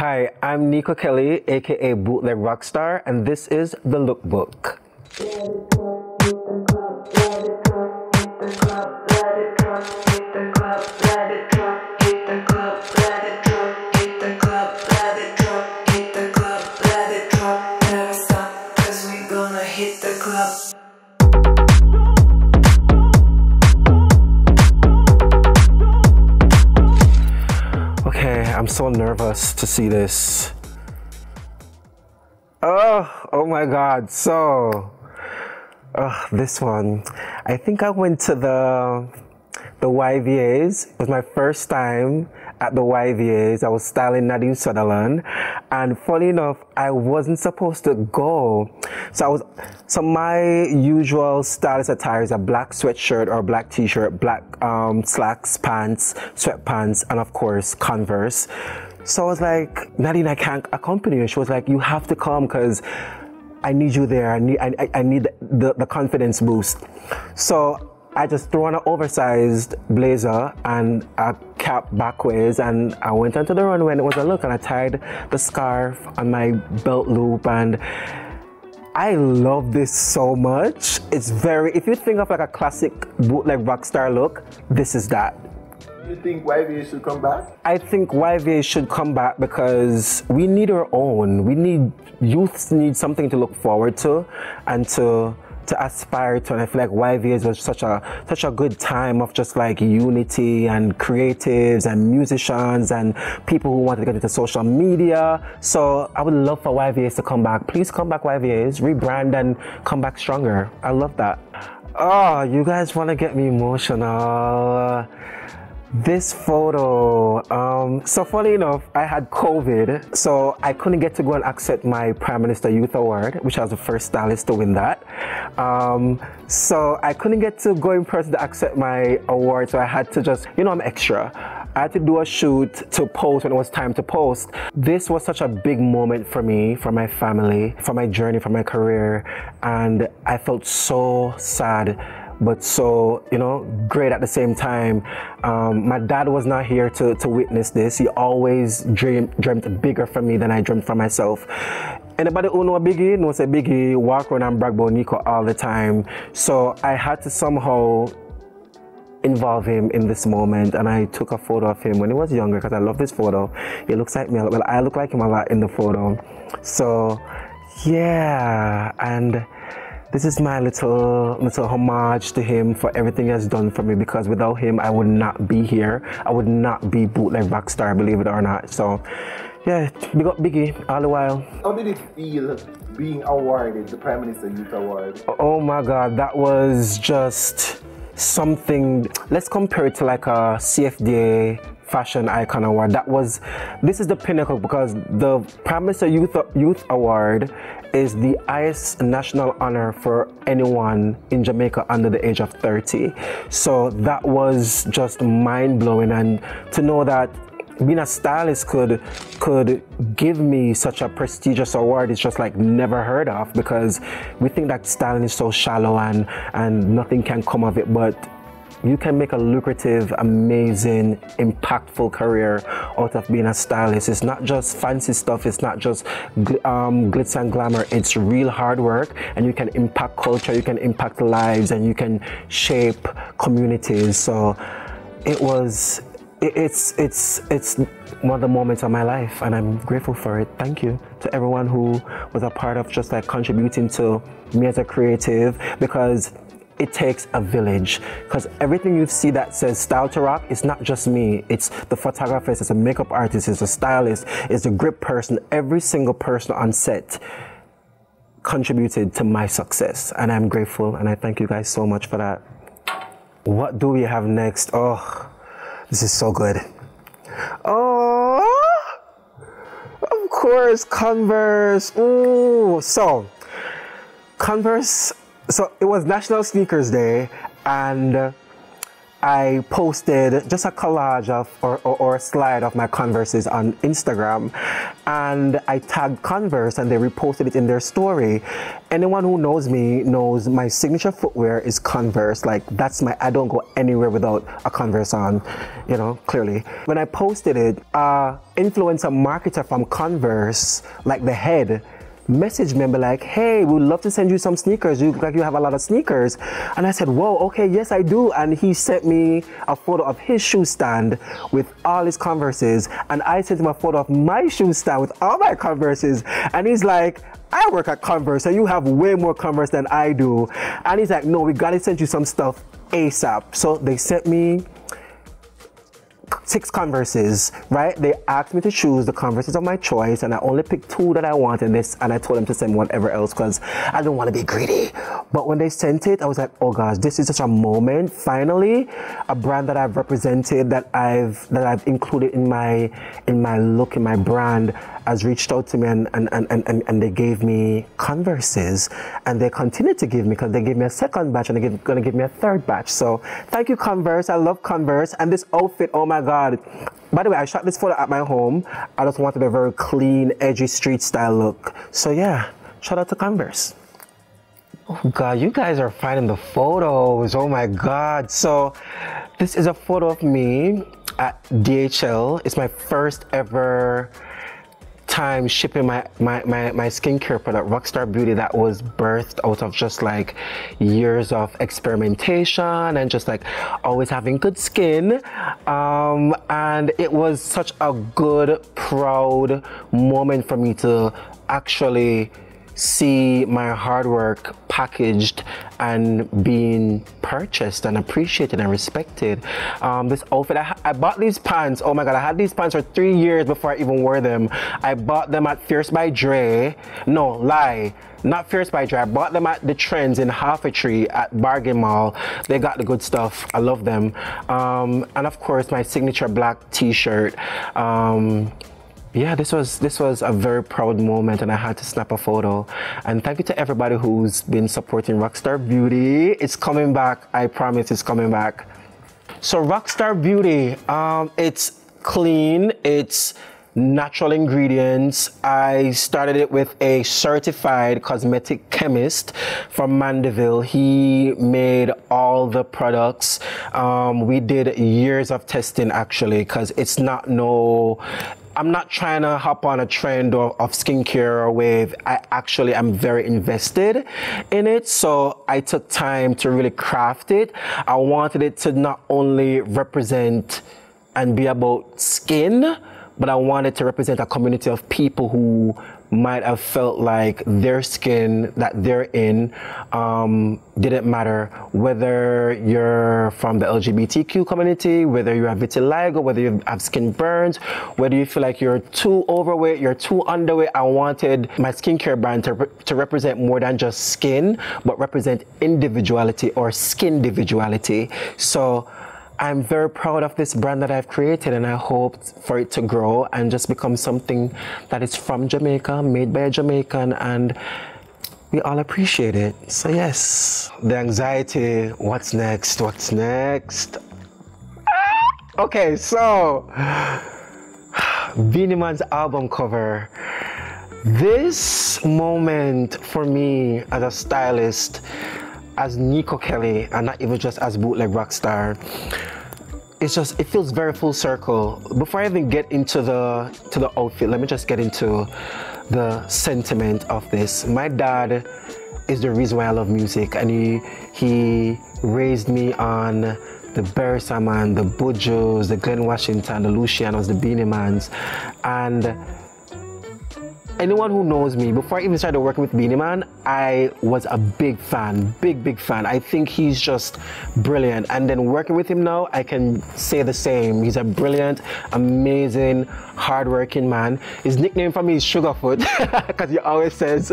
Hi, I'm Neko Kelly, aka Bootleg Rockstar, and this is The Look Book. I'm so nervous to see this. Oh my God. So this one, I think I went to the YVAs. It was my first time at the YVAs. I was styling Nadine Sutherland, and funny enough, I wasn't supposed to go. So my usual stylist attire is a black sweatshirt or black t-shirt, black slacks, pants, sweatpants, and of course Converse. So I was like, Nadine, I can't accompany you. She was like, you have to come because I need you there. I need the confidence boost. So I just threw on an oversized blazer and a cap backwards, and I went onto the runway, and it was a look, and I tied the scarf on my belt loop, and I love this so much. It's very, if you think of like a classic bootleg rockstar look, this is that. You think YVA should come back? I think YVA should come back because we need our own. We need, youths need something to look forward to and to aspire to, and I feel like YVAs was such a good time of just like unity and creatives and musicians and people who wanted to get into social media. So I would love for YVAs to come back. Please come back, YVAs, rebrand and come back stronger. I love that. Oh, you guys want to get me emotional. This photo, so funny enough, I had COVID, so I couldn't get to go and accept my Prime Minister Youth Award, which I was the first stylist to win that. So I couldn't get to go in person to accept my award, so I had to just, you know, I'm extra. I had to do a shoot to post when it was time to post. This was such a big moment for me, for my family, for my journey, for my career, and I felt so sad, but so, you know, great at the same time. My dad was not here to witness this. He always dreamt bigger for me than I dreamt for myself. Anybody who know Biggie knows a Biggie walk around and brag about Neko all the time. So I had to somehow involve him in this moment, and I took a photo of him when he was younger because I love this photo. He looks like me a lot. Well, I look like him a lot in the photo. So yeah, and this is my little homage to him for everything he has done for me, because without him, I would not be here. I would not be Bootleg Rockstar, believe it or not. So, yeah, big up Biggie all the while. How did it feel being awarded the Prime Minister Youth Award? Oh my God, that was just something. Let's compare it to like a CFDA Fashion Icon Award. That was, this is the pinnacle, because the Prime Minister Youth Award is the highest national honor for anyone in Jamaica under the age of 30. So that was just mind-blowing, and to know that being a stylist could give me such a prestigious award is just like never heard of, because we think that styling is so shallow and nothing can come of it, but you can make a lucrative, amazing, impactful career out of being a stylist. It's not just fancy stuff. It's not just glitz and glamour. It's real hard work, and you can impact culture, you can impact lives, and you can shape communities. So it was, it's one of the moments of my life, and I'm grateful for it. Thank you to everyone who was a part of just like contributing to me as a creative, because it takes a village, because everything you see that says style to rock, it's not just me. It's the photographers, it's the makeup artist, it's the stylist, it's the grip person. Every single person on set contributed to my success, and I'm grateful, and I thank you guys so much for that. What do we have next? Oh, this is so good. Oh, of course, Converse. Ooh, so Converse. So it was National Sneakers Day, and I posted just a collage of or a slide of my Converses on Instagram, and I tagged Converse and they reposted it in their story. Anyone who knows me knows my signature footwear is Converse. Like, that's my, I don't go anywhere without a Converse on, you know, clearly. When I posted it, influencer marketer from Converse, like the head, messaged me and be like, hey, we'd love to send you some sneakers. You look like you have a lot of sneakers. And I said, whoa, okay, yes, I do. And he sent me a photo of his shoe stand with all his Converses. And I sent him a photo of my shoe stand with all my Converses. And he's like, I work at Converse and you have way more Converse than I do. And he's like, no, we gotta send you some stuff ASAP. So they sent me 6 Converses, right? They asked me to choose the Converses of my choice, and I only picked 2 that I wanted, and I told them to send whatever else because I don't want to be greedy. But when they sent it, I was like, oh gosh, this is such a moment. Finally, a brand that I've represented, that I've included in my look, in my brand, has reached out to me and they gave me Converses, and they continue to give me, because they gave me a second batch and they're gonna give me a third batch. So thank you, Converse. I love Converse. And this outfit, oh my God. By the way, I shot this photo at my home. I just wanted a very clean, edgy street style look. So yeah, shout out to Converse. Oh God, you guys are finding the photos. Oh my God. So this is a photo of me at DHL. It's my first ever time shipping my skincare product, Rockstar Beauty, that was birthed out of just like years of experimentation and just like always having good skin, and it was such a good, proud moment for me to actually see my hard work packaged and being purchased and appreciated and respected. This outfit, I bought these pants. Oh my God, I had these pants for 3 years before I even wore them. I bought them at Fierce by Dre. No, lie. Not Fierce by Dre. I bought them at the Trends in Half a Tree at Bargain Mall. They got the good stuff. I love them. And of course, my signature black t-shirt. Yeah, this was a very proud moment, and I had to snap a photo. And thank you to everybody who's been supporting Rockstar Beauty. It's coming back. I promise it's coming back. So Rockstar Beauty, it's clean. It's natural ingredients. I started it with a certified cosmetic chemist from Mandeville. He made all the products. We did years of testing, actually, because it's not no... I'm not trying to hop on a trend of skincare or wave. I actually am very invested in it. So I took time to really craft it. I wanted it to not only represent and be about skin, but I wanted to represent a community of people who might have felt like their skin that they're in didn't matter, whether you're from the LGBTQ community, whether you have vitiligo, whether you have skin burns, whether you feel like you're too overweight, you're too underweight. I wanted my skincare brand to represent more than just skin, but represent individuality or skin individuality. So I'm very proud of this brand that I've created, and I hope for it to grow and just become something that is from Jamaica, made by a Jamaican, and we all appreciate it. So yes, the anxiety, what's next, what's next? Ah! Okay, so Beenie Man's album cover. This moment for me as a stylist, as Neko Kelly, and not even just as Bootleg Rockstar, it's just, it feels very full circle. Before I even get into the outfit, let me just get into the sentiment of this. My dad is the reason why I love music, and he raised me on the Barry Salmon, the Bojos, the Glenn Washington, the Lucianos, the Beenie Mans, and anyone who knows me, before I even started working with Beenie Man, I was a big fan, big fan. I think he's just brilliant. And then working with him now, I can say the same. He's a brilliant, amazing, hardworking man. His nickname for me is Sugarfoot, because he always says,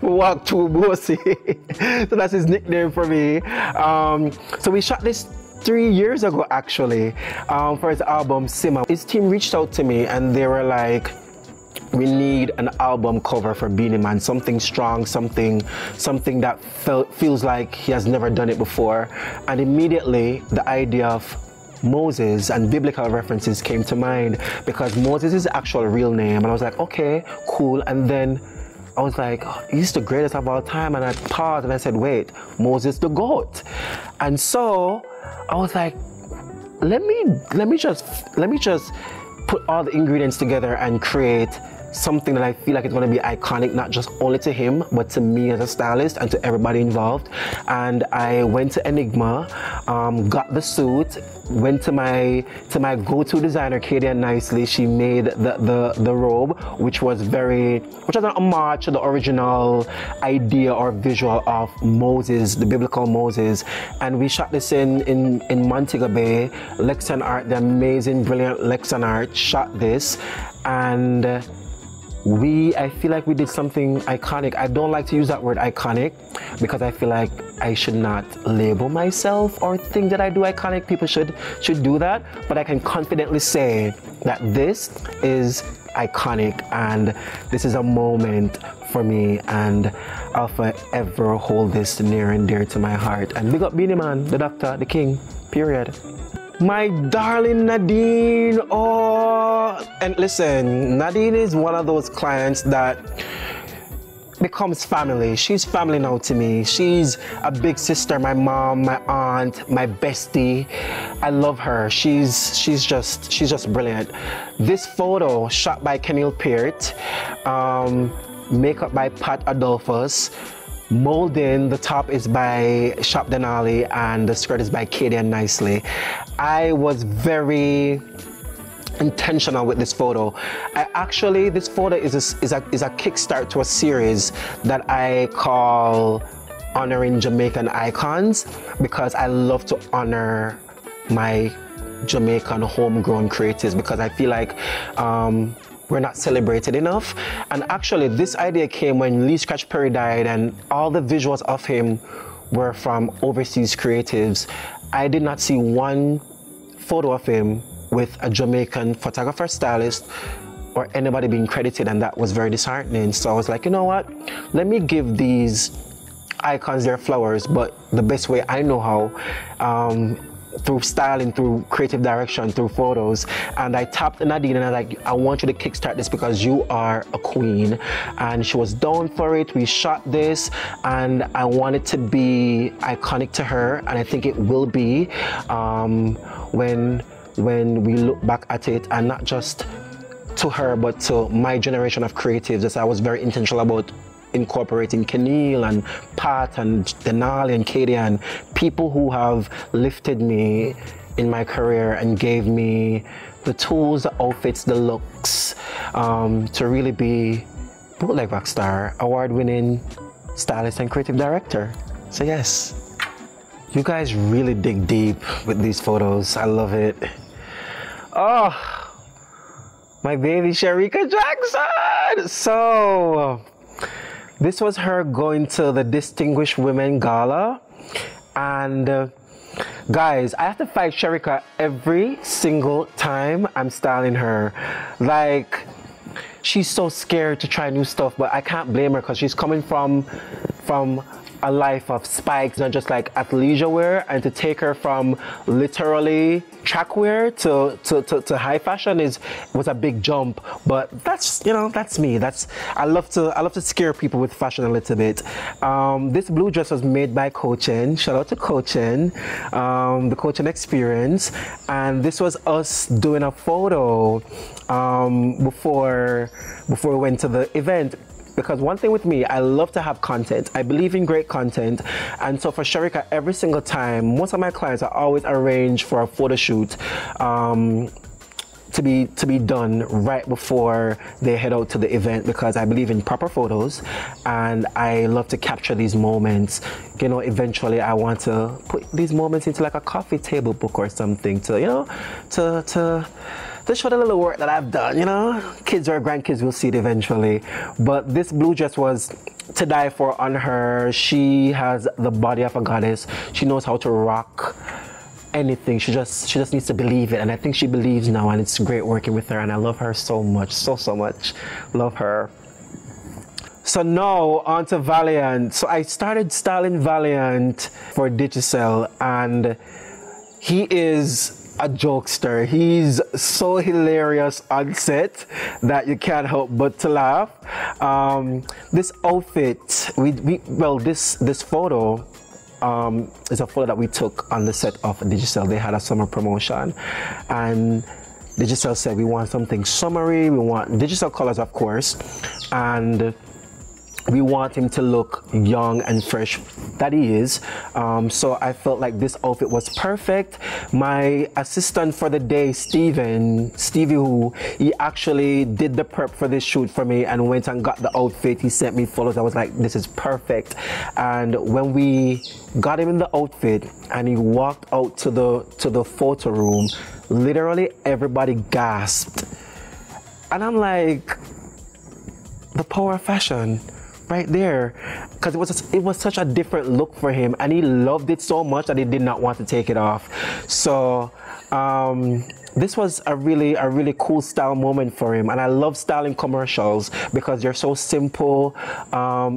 walk too bossy. So that's his nickname for me. So we shot this 3 years ago, actually, for his album, Sima. His team reached out to me and they were like, we need an album cover for Beenie Man, something strong, something that feels like he has never done it before. And immediately the idea of Moses and biblical references came to mind, because Moses is his actual real name. And I was like, okay, cool. And then I was like, oh, he's the greatest of all time. And I paused and I said, wait, Moses the goat. And so I was like, let me just put all the ingredients together and create something that I feel like it's going to be iconic, not just only to him, but to me as a stylist and to everybody involved. And I went to Enigma, got the suit, went to my go-to designer, Kadian Nicely. She made the robe, which was an homage to the original idea or visual of Moses, the biblical Moses. And we shot this in Montego Bay. Lexan Art, the amazing, brilliant Lexan Art, shot this. And I feel like we did something iconic. I don't like to use that word iconic, because I feel like I should not label myself or think that I do iconic. People should do that, but I can confidently say that this is iconic, and this is a moment for me, and I'll forever hold this near and dear to my heart. And big up Beenie Man, the doctor, the king, period. My darling Nadine, oh, and listen, Nadine is one of those clients that becomes family. She's family now to me. She's a big sister, my mom, my aunt, my bestie. I love her. She's just brilliant. This photo, shot by Keneil Peart, makeup by Pat Adolphus, molding, the top is by Shop Denali and the skirt is by Kadian Nicely. I was very intentional with this photo. This photo is a kickstart to a series that I call Honoring Jamaican Icons, because I love to honor my Jamaican homegrown creators, because I feel like we're not celebrated enough. And actually this idea came when Lee Scratch Perry died, and all the visuals of him were from overseas creatives. I did not see one photo of him with a Jamaican photographer, stylist, or anybody being credited, and that was very disheartening. So I was like, you know what, let me give these icons their flowers, but the best way I know how, through styling, through creative direction, through photos. And I tapped Nadine and I was like, I want you to kickstart this, because you are a queen. And she was down for it. We shot this and I want it to be iconic to her, and I think it will be when we look back at it, and not just to her but to my generation of creatives. As I was very intentional about incorporating Keneil and Pat and Denali and Kadian, and people who have lifted me in my career and gave me the tools, the outfits, the looks, to really be Bootleg Rockstar, award-winning stylist and creative director. So yes, you guys really dig deep with these photos. I love it. Oh, my baby Shericka Jackson! So, this was her going to the Distinguished Women Gala. And guys, I have to fight Shericka every single time I'm styling her. Like, she's so scared to try new stuff, but I can't blame her, because she's coming from a life of spikes, not just like athleisure wear, and to take her from literally track wear to high fashion was a big jump. But that's, you know, that's me. That's, I love to scare people with fashion a little bit. This blue dress was made by Cochin. Shout out to Cochin, the Cochin Experience. And this was us doing a photo before we went to the event. Because one thing with me, I love to have content. I believe in great content. And so for Shericka, every single time, most of my clients are always arranged for a photo shoot to be done right before they head out to the event, because I believe in proper photos and I love to capture these moments. You know, eventually I want to put these moments into like a coffee table book or something to, you know, to show the little work that I've done, you know? Kids or grandkids will see it eventually. But this blue dress was to die for on her. She has the body of a goddess. She knows how to rock anything. She just needs to believe it, and I think she believes now, and it's great working with her, and I love her so much, so much. Love her. So now on to Valiant. So I started styling Valiant for Digicel, and he is a jokester. He's so hilarious on set that you can't help but to laugh. This outfit, this photo is a photo that we took on the set of Digicel. They had a summer promotion, and Digicel said we want something summery. We want Digicel colors, of course, and we want him to look young and fresh, that he is. So I felt like this outfit was perfect. My assistant for the day, Steven, Stevie, who he actually did the prep for this shoot for me and went and got the outfit. He sent me photos. I was like, this is perfect. And when we got him in the outfit and he walked out to the photo room, literally everybody gasped. And I'm like, the power of fashion. Right there, because it was such a different look for him, and he loved it so much that he did not want to take it off. So this was a really cool style moment for him, and I love styling commercials because they're so simple.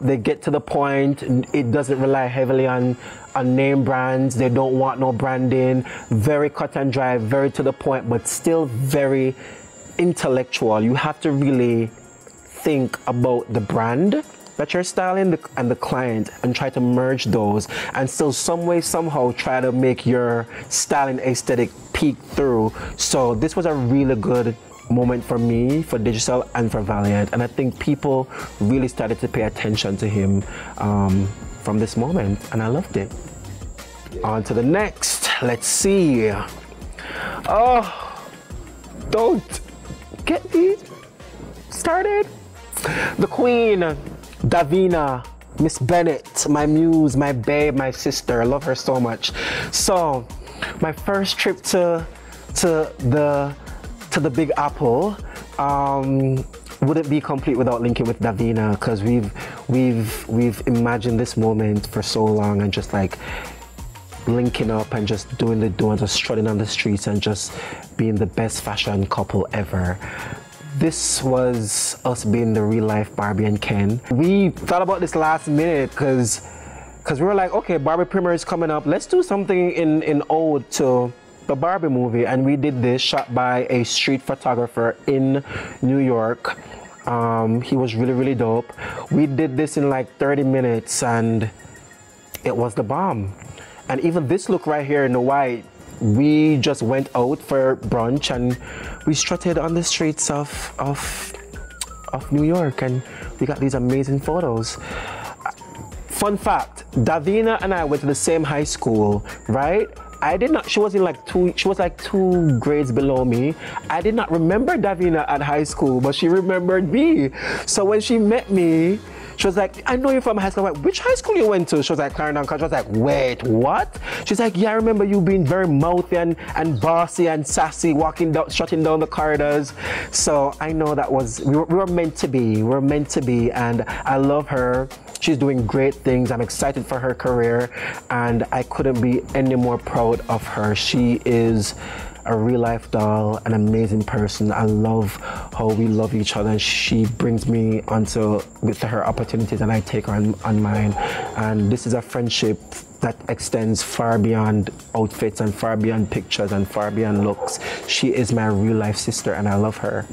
They get to the point. It doesn't rely heavily on name brands. They don't want no branding. Very cut and dry, very to the point, but still very intellectual. You have to really think about the brand that you're styling and the client, and try to merge those, and still some way, somehow try to make your styling aesthetic peek through. So this was a really good moment for me, for Digicel, and for Valiant, and I think people really started to pay attention to him from this moment, and I loved it. On to the next, let's see. Oh, don't get me started. The Queen, Davina, Miss Bennett, my muse, my babe, my sister. I love her so much. So, my first trip to the Big Apple wouldn't be complete without linking with Davina, because we've imagined this moment for so long, and just like linking up and just doing the do and just strutting on the streets and just being the best fashion couple ever. This was us being the real life Barbie and Ken. We thought about this last minute because we were like, okay, Barbie premiere is coming up. Let's do something in ode to the Barbie movie. And we did this, shot by a street photographer in New York. He was really, really dope. We did this in like 30 minutes and it was the bomb. And even this look right here in the white, we just went out for brunch and we strutted on the streets of New York, and we got these amazing photos. Fun fact, Davina and I went to the same high school, right? I did not, she was like two grades below me. I did not remember Davina at high school, but she remembered me. So when she met me, she was like, I know you're from high school. I'm like, which high school you went to? She was like, Clarendon College. I was like, wait, what? She's like, yeah, I remember you being very mouthy and bossy and sassy, walking down, shutting down the corridors. So I know that was, we were meant to be. We were meant to be, and I love her. She's doing great things. I'm excited for her career, and I couldn't be any more proud of her. She is a real life doll, an amazing person. I love how we love each other, and she brings me onto with her opportunities, and I take her on mine. And this is a friendship that extends far beyond outfits and far beyond pictures and far beyond looks. She is my real life sister, and I love her.